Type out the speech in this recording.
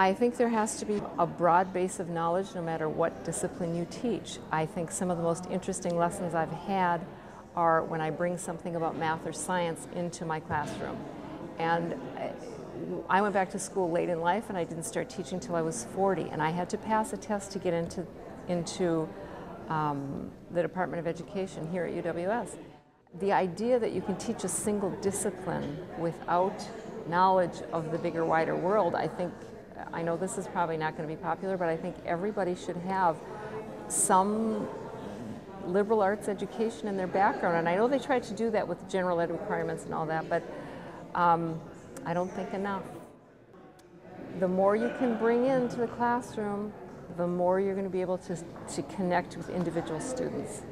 I think there has to be a broad base of knowledge no matter what discipline you teach. I think some of the most interesting lessons I've had are when I bring something about math or science into my classroom. And I went back to school late in life and I didn't start teaching till I was 40, and I had to pass a test to get into the Department of Education here at UWS. The idea that you can teach a single discipline without knowledge of the bigger, wider world, I know this is probably not going to be popular, but I think everybody should have some liberal arts education in their background. And I know they try to do that with general ed requirements and all that, but I don't think enough. The more you can bring into the classroom, the more you're going to be able to connect with individual students.